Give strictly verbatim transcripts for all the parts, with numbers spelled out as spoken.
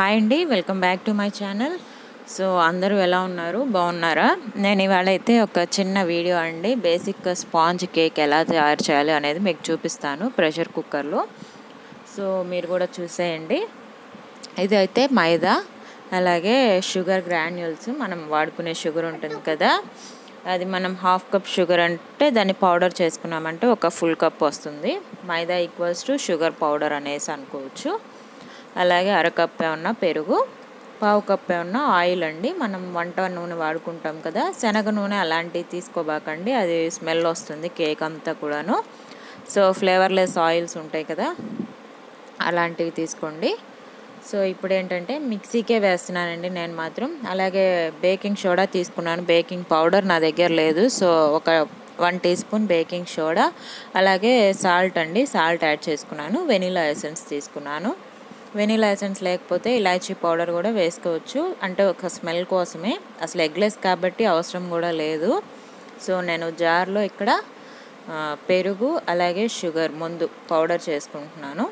Hi అండి, welcome back to my channel. So అందరూ ఎలా ఉన్నారు, బాగున్నారా? నేను ఇవాళ అయితే ఒక చిన్న వీడియో అండి, బేసిక్ స్పాంజ్ కేక్ ఎలా తయారు చేయాలి అనేది మీకు చూపిస్తాను ప్రెషర్ కుక్కర్లో. సో మీరు కూడా చూసేయండి. ఇది అయితే మైదా, అలాగే షుగర్ గ్రాన్యూల్స్, మనం వాడుకునే షుగర్ ఉంటుంది కదా, అది మనం హాఫ్ కప్ షుగర్ అంటే దాన్ని పౌడర్ చేసుకున్నామంటే ఒక ఫుల్ కప్ వస్తుంది. Maida equals to sugar powder అనేసి అనుకోవచ్చు. అలాగే అరకప్పే ఉన్న పెరుగు, పావు కప్పే ఉన్న ఆయిల్ అండి. మనం వంట నూనె వాడుకుంటాం కదా, శనగ నూనె అలాంటివి తీసుకోబాకండి, అది స్మెల్ వస్తుంది కేక్ అంతా కూడాను. సో ఫ్లేవర్లెస్ ఆయిల్స్ ఉంటాయి కదా, అలాంటివి తీసుకోండి. సో ఇప్పుడు ఏంటంటే మిక్సీకే వేస్తున్నానండి నేను మాత్రం. అలాగే బేకింగ్ సోడా తీసుకున్నాను, బేకింగ్ పౌడర్ నా దగ్గర లేదు. సో ఒక one teaspoon baking soda, అలాగే సాల్ట్ అండి, సాల్ట్ యాడ్ చేసుకున్నాను. వెనీలా ఎసెన్స్ తీసుకున్నాను. వెనీలా ఎసెన్స్ లేకపోతే ఇలాచీ పౌడర్ కూడా వేసుకోవచ్చు, అంటే ఒక స్మెల్ కోసమే, అసలు ఎగ్లెస్ కాబట్టి అవసరం కూడా లేదు. సో నేను జార్లో ఇక్కడ పెరుగు అలాగే షుగర్ ముందు పౌడర్ చేసుకుంటున్నాను.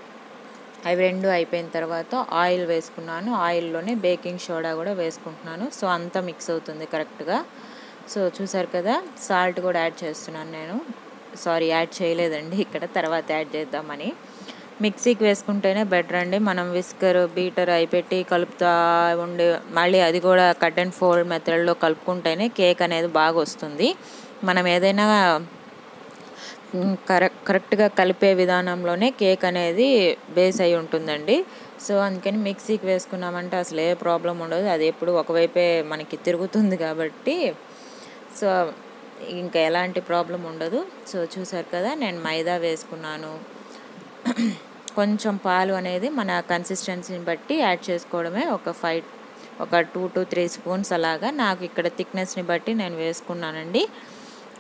అవి రెండు అయిపోయిన తర్వాత ఆయిల్ వేసుకున్నాను, ఆయిల్లోనే బేకింగ్ సోడా కూడా వేసుకుంటున్నాను. సో అంతా మిక్స్ అవుతుంది కరెక్ట్గా. సో చూసారు కదా, సాల్ట్ కూడా యాడ్ చేస్తున్నాను నేను. సారీ, యాడ్ చేయలేదండి ఇక్కడ, తర్వాత యాడ్ చేద్దామని. మిక్సీకి వేసుకుంటేనే బెటర్ అండి. మనం విస్కర్ బీటర్ అవి పెట్టి కలుపుతా ఉండి మళ్ళీ అది కూడా కట్ అండ్ ఫోల్డ్ మెథడ్లో కలుపుకుంటేనే కేక్ అనేది బాగా వస్తుంది. మనం ఏదైనా కరెక్ట్ కరెక్ట్గా కలిపే విధానంలోనే కేక్ అనేది బేస్ అయి ఉంటుందండి. సో అందుకని మిక్సీకి వేసుకున్నామంటే అసలు ఏ ప్రాబ్లం ఉండదు, అది ఎప్పుడు ఒకవైపే మనకి తిరుగుతుంది కాబట్టి సో ఇంకా ఎలాంటి ప్రాబ్లం ఉండదు. సో చూసారు కదా, నేను మైదా వేసుకున్నాను, కొంచెం పాలు అనేది మన కన్సిస్టెన్సీని బట్టి యాడ్ చేసుకోవడమే. ఒక ఫైవ్ ఒక టూ టు త్రీ స్పూన్స్ అలాగా నాకు ఇక్కడ థిక్నెస్ని బట్టి నేను వేసుకున్నానండి.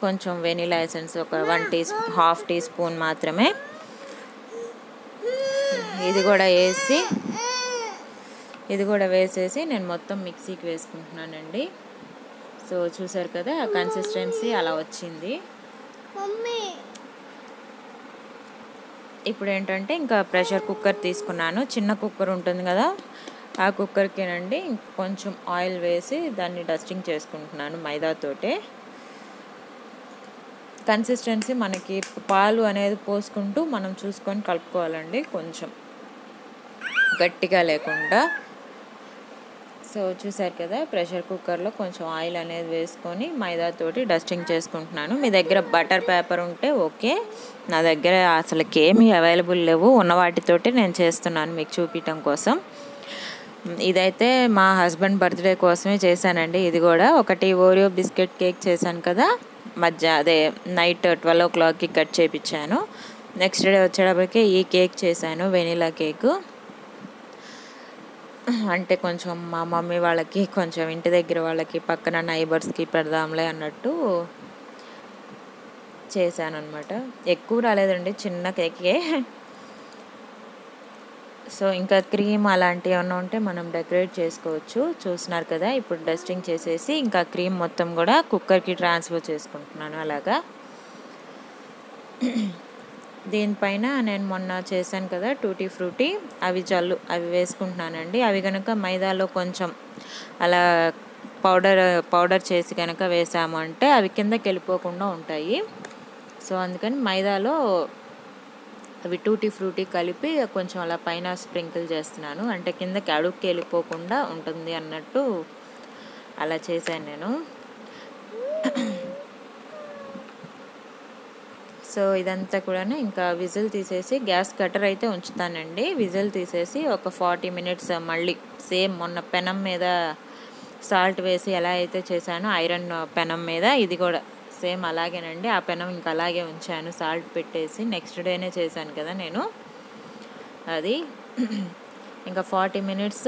కొంచెం వెనీలా ఎసెన్స్ ఒక one teaspoon half teaspoon మాత్రమే ఇది కూడా వేసి ఇది కూడా వేసేసి నేను మొత్తం మిక్సీకి వేసుకుంటున్నానండి. సో చూసారు కదా, ఆ కన్సిస్టెన్సీ అలా వచ్చింది. ఇప్పుడు ఏంటంటే ఇంకా ప్రెషర్ కుక్కర్ తీసుకున్నాను, చిన్న కుక్కర్ ఉంటుంది కదా, ఆ కుక్కర్కేనండి కొంచెం ఆయిల్ వేసి దాన్ని డస్టింగ్ చేసుకుంటున్నాను మైదాతోటే. కన్సిస్టెన్సీ మనకి పాలు అనేది పోసుకుంటూ మనం చూసుకొని కలుపుకోవాలండి, కొంచెం గట్టిగా లేకుండా. సో చూసారు కదా, ప్రెషర్ కుక్కర్లో కొంచెం ఆయిల్ అనేది వేసుకొని మైదాతోటి డస్టింగ్ చేసుకుంటున్నాను. మీ దగ్గర బటర్ పేపర్ ఉంటే ఓకే, నా దగ్గర అసలుకేమీ అవైలబుల్ లేవు, ఉన్న వాటితోటి నేను చేస్తున్నాను మీకు చూపించడం కోసం. ఇదైతే మా హస్బెండ్ బర్త్డే కోసమే చేశానండి. ఇది కూడా ఒకటి ఓరియో బిస్కెట్ కేక్ చేశాను కదా, మధ్య అదే నైట్ ట్వెల్వ్ ఓ క్లాక్కి కట్ చేయించాను. నెక్స్ట్ డే వచ్చేటప్పటికే ఈ కేక్ చేశాను, వెనీలా కేకు. అంటే కొంచెం మా మమ్మీ వాళ్ళకి, కొంచెం ఇంటి దగ్గర వాళ్ళకి, పక్కన నైబర్స్కి పెడదాంలే అన్నట్టు చేశాను అనమాట. ఎక్కువ రాలేదండి, చిన్న కేకే. సో ఇంకా క్రీమ్ అలాంటివి ఏమన్నా ఉంటే మనం డెకరేట్ చేసుకోవచ్చు. చూస్తున్నారు కదా, ఇప్పుడు డస్టింగ్ చేసేసి ఇంకా క్రీమ్ మొత్తం కూడా కుక్కర్కి ట్రాన్స్ఫర్ చేసుకుంటున్నాను అలాగా. దీనిపైన నేను మొన్న చేశాను కదా టూటీ ఫ్రూటీ, అవి జల్లు అవి వేసుకుంటున్నానండి. అవి కనుక మైదాలో కొంచెం అలా పౌడర్ పౌడర్ చేసి కనుక వేసాము అంటే అవి కిందకి వెళ్ళిపోకుండా ఉంటాయి. సో అందుకని మైదాలో అవి టూటీ ఫ్రూటీ కలిపి కొంచెం అలా పైన స్ప్రింకిల్ చేస్తున్నాను, అంటే కిందకి అడుగుకి వెళ్ళిపోకుండా ఉంటుంది అన్నట్టు అలా చేశాను నేను. సో ఇదంతా కూడా ఇంకా విజిల్ తీసేసి, గ్యాస్ కట్టర్ అయితే ఉంచుతానండి, విజిల్ తీసేసి ఒక ఫార్టీ మినిట్స్ మళ్ళీ సేమ్ మొన్న పెనం మీద సాల్ట్ వేసి ఎలా అయితే చేశానో ఐరన్ పెనం మీద ఇది కూడా సేమ్ అలాగేనండి. ఆ పెనం ఇంకా అలాగే ఉంచాను, సాల్ట్ పెట్టేసి నెక్స్ట్ డేనే చేశాను కదా నేను అది. ఇంకా ఫార్టీ మినిట్స్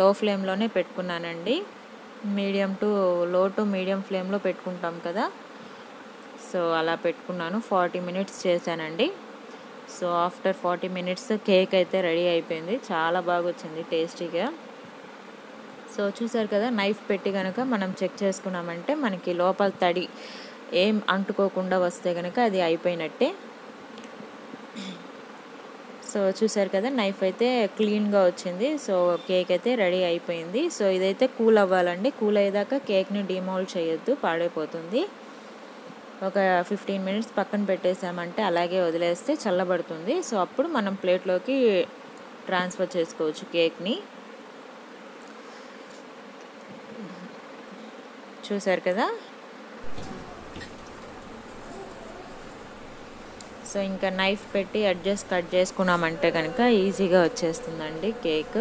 లో ఫ్లేమ్లోనే పెట్టుకున్నానండి, medium to low to medium ఫ్లేమ్లో పెట్టుకుంటాం కదా, సో అలా పెట్టుకున్నాను. ఫార్టీ మినిట్స్ చేశానండి. So after forty minutes cake అయితే రెడీ అయిపోయింది, చాలా బాగా వచ్చింది టేస్టీగా. సో చూసారు కదా, నైఫ్ పెట్టి కనుక మనం చెక్ చేసుకున్నామంటే మనకి లోపల తడి ఏం అంటుకోకుండా వస్తే కనుక అది అయిపోయినట్టే. సో చూసారు కదా నైఫ్ అయితే క్లీన్గా వచ్చింది. సో కేక్ అయితే రెడీ అయిపోయింది. సో ఇదైతే కూల్ అవ్వాలండి. కూల్ అయ్యేదాకా కేక్ని డిమోల్డ్ చేయొద్దు, పాడైపోతుంది. ఒక ఫిఫ్టీన్ మినిట్స్ పక్కన పెట్టేసామంటే అలాగే వదిలేస్తే చల్లబడుతుంది. సో అప్పుడు మనం ప్లేట్లోకి ట్రాన్స్ఫర్ చేసుకోవచ్చు కేక్ని. చూసారు కదా. సో ఇంకా నైఫ్ పెట్టి అడ్జస్ట్ కట్ చేసుకున్నామంటే కనుక ఈజీగా వచ్చేస్తుందండి కేక్.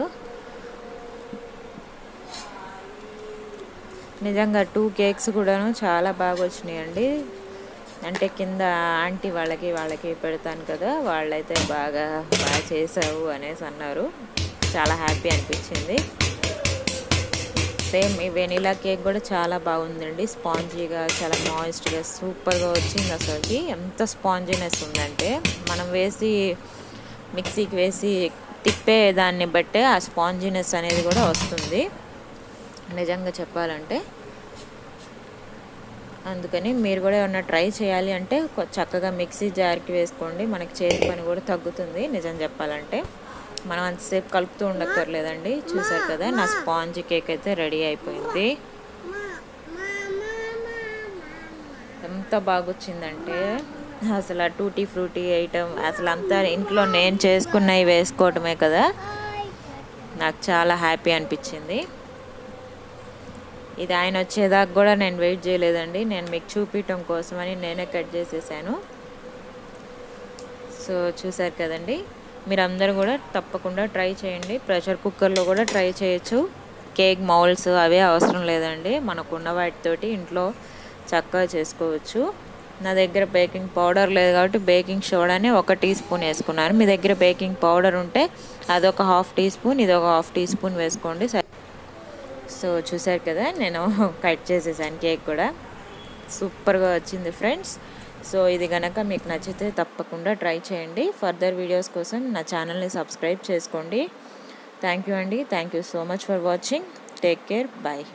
నిజంగా టూ కేక్స్ కూడాను చాలా బాగా వచ్చినాయండి. అంటే కింద ఆంటీ వాళ్ళకి వాళ్ళకి పెడతాను కదా, వాళ్ళైతే బాగా బాగా చేసావు అనేసి అన్నారు. చాలా హ్యాపీ అనిపించింది. సేమ్ ఈ వెనీలా కేక్ కూడా చాలా బాగుందండి. స్పాంజీగా చాలా మాయిస్ట్గా సూపర్గా వచ్చింది. అసలుకి ఎంత స్పాంజీనెస్ ఉందంటే మనం వేసి మిక్సీకి వేసి తిప్పే దాన్ని బట్టే ఆ స్పాంజీనెస్ అనేది కూడా వస్తుంది నిజంగా చెప్పాలంటే. అందుకని మీరు కూడా ఏమన్నా ట్రై చేయాలి అంటే చక్కగా మిక్సీ జార్కి వేసుకోండి, మనకి చేతి పని కూడా తగ్గుతుంది. నిజం చెప్పాలంటే మనం అంతసేపు కలుపుతూ ఉండక్కర్లేదండి. చూసారు కదా నా స్పాంజ్ కేక్ అయితే రెడీ అయిపోయింది. ఎంత బాగొచ్చిందంటే అసలు ఆ టూటీ ఫ్రూటీ ఐటమ్ అసలు అంతా ఇంట్లో నేను చేసుకున్నవి వేసుకోవటమే కదా. నాకు చాలా హ్యాపీ అనిపించింది. ఇది ఆయన వచ్చేదాకా కూడా నేను వెయిట్ చేయలేదండి. నేను మీకు చూపించడం కోసమని నేనే కట్ చేసేసాను. సో చూసారు కదండి. మీరందరూ కూడా తప్పకుండా ట్రై చేయండి. ప్రెషర్ కుక్కర్లో కూడా ట్రై చేయొచ్చు. కేక్ మౌల్స్ అవే అవసరం లేదండి, మనకున్న వాటితోటి ఇంట్లో చక్కగా చేసుకోవచ్చు. నా దగ్గర బేకింగ్ పౌడర్ లేదు కాబట్టి బేకింగ్ సోడాని ఒక టీ స్పూన్ వేసుకున్నాను. మీ దగ్గర బేకింగ్ పౌడర్ ఉంటే అదొక హాఫ్ టీ స్పూన్, ఇదొక హాఫ్ టీ స్పూన్ వేసుకోండి. సో చూసారు కదా నేను కట్ చేసేసాను కేక్ కూడా. సూపర్గా వచ్చింది ఫ్రెండ్స్. సో ఇది కనుక మీకు నచ్చితే తప్పకుండా ట్రై చేయండి. ఫర్దర్ వీడియోస్ కోసం నా ఛానల్ని సబ్స్క్రైబ్ చేసుకోండి. థ్యాంక్ యూ అండి. Thank you so much for watching. Take care. Bye.